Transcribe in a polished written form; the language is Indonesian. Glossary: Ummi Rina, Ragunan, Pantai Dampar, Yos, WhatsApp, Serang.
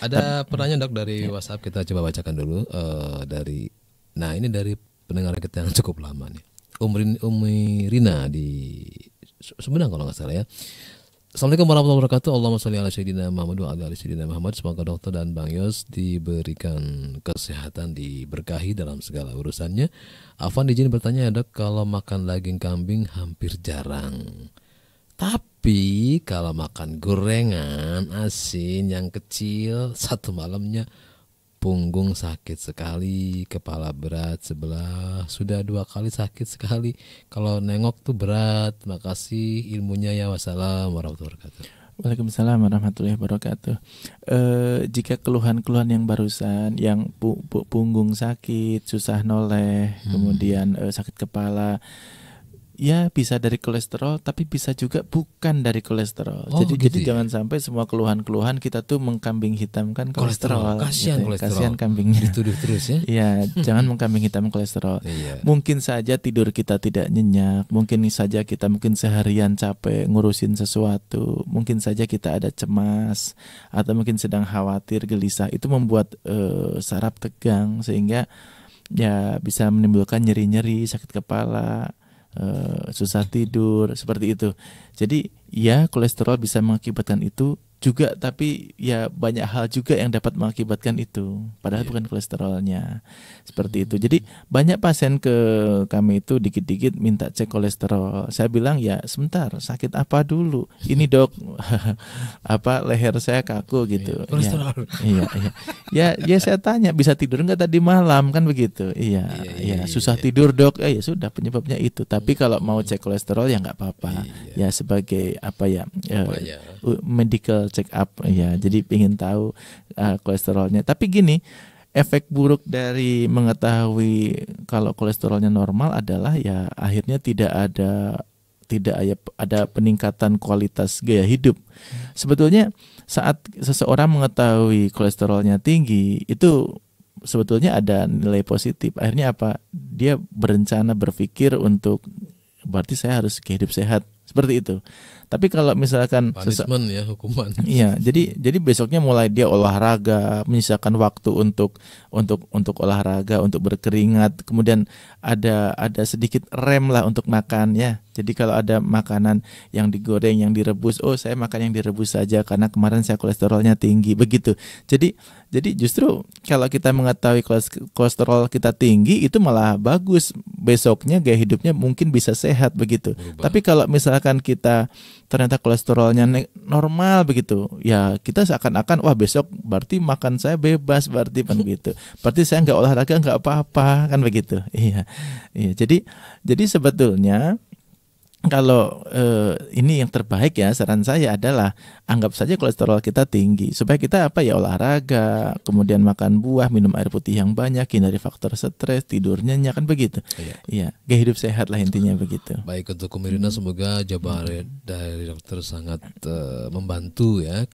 Ada pertanyaan dok dari WhatsApp, kita coba bacakan dulu. Nah ini dari pendengar kita yang cukup lama nih, Ummi Rina di Sumedang kalau nggak salah ya. Assalamualaikum warahmatullahi wabarakatuh. Allahumma sholli ala sayyidina Muhammad wa ala ali sayyidina Muhammad. Semoga dokter dan Bang Yos diberikan kesehatan, diberkahi dalam segala urusannya. Afwan izin bertanya ya dok, kalau makan daging kambing hampir jarang, tapi kalau makan gorengan asin yang kecil satu malamnya punggung sakit sekali, kepala berat sebelah, sudah 2 kali sakit sekali. Kalau nengok tuh berat. Makasih ilmunya ya. Wassalamualaikum warahmatullahi wabarakatuh. Waalaikumsalam warahmatullahi wabarakatuh. Jika keluhan-keluhan yang barusan, yang punggung sakit, susah noleh, kemudian sakit kepala, ya bisa dari kolesterol, tapi bisa juga bukan dari kolesterol. Oh, jadi jangan sampai semua keluhan-keluhan kita tuh mengkambing hitamkan kolesterol. Kasihan gitu, kolesterol. Kasihan kambingnya. Dituduh terus ya. Iya, jangan mengkambing hitam kolesterol. Iya. Mungkin saja tidur kita tidak nyenyak, mungkin saja kita seharian capek ngurusin sesuatu, mungkin saja kita ada cemas atau mungkin sedang khawatir, gelisah. Itu membuat saraf tegang sehingga ya bisa menimbulkan nyeri-nyeri, sakit kepala, susah tidur seperti itu. Jadi ya kolesterol bisa mengakibatkan itu juga, tapi ya banyak hal juga yang dapat mengakibatkan itu, padahal bukan kolesterolnya seperti itu. Jadi banyak pasien ke kami itu dikit-dikit minta cek kolesterol. Saya bilang ya sebentar, sakit apa dulu? Ini dok apa leher saya kaku gitu. Kolesterol. Ya, ya saya tanya bisa tidur nggak tadi malam kan begitu? Iya, susah tidur dok. Ya sudah penyebabnya itu. Tapi kalau mau cek kolesterol ya nggak apa-apa. Ya sebagai apa ya, medical check up ya, jadi ingin tahu kolesterolnya. Tapi gini, efek buruk dari mengetahui kalau kolesterolnya normal adalah ya akhirnya tidak ada peningkatan kualitas gaya hidup. Sebetulnya saat seseorang mengetahui kolesterolnya tinggi itu sebetulnya ada nilai positif. Akhirnya apa? Dia berencana, berpikir untuk berarti saya harus hidup sehat. Seperti itu. Tapi kalau misalkan punishment ya, hukuman. Iya, jadi besoknya mulai dia olahraga, menyisakan waktu untuk olahraga, untuk berkeringat. Kemudian ada sedikit rem lah untuk makan ya. Jadi kalau ada makanan yang digoreng, yang direbus, oh saya makan yang direbus saja karena kemarin saya kolesterolnya tinggi begitu. Jadi justru kalau kita mengetahui kolesterol kita tinggi itu malah bagus. Besoknya gaya hidupnya mungkin bisa sehat begitu. Berubah. Tapi kalau misalkan kita ternyata kolesterolnya normal begitu, ya kita seakan-akan wah besok berarti makan saya bebas berarti kan begitu, berarti saya nggak olahraga nggak apa-apa kan begitu. Iya jadi sebetulnya kalau ini yang terbaik ya, saran saya adalah anggap saja kolesterol kita tinggi supaya kita apa ya, olahraga, kemudian makan buah, minum air putih yang banyak, hindari faktor stres, tidur nyenyak kan begitu. Iya, gaya hidup sehat lah intinya begitu. Baik, untuk Ummi Rina semoga jawaban dari dokter sangat membantu ya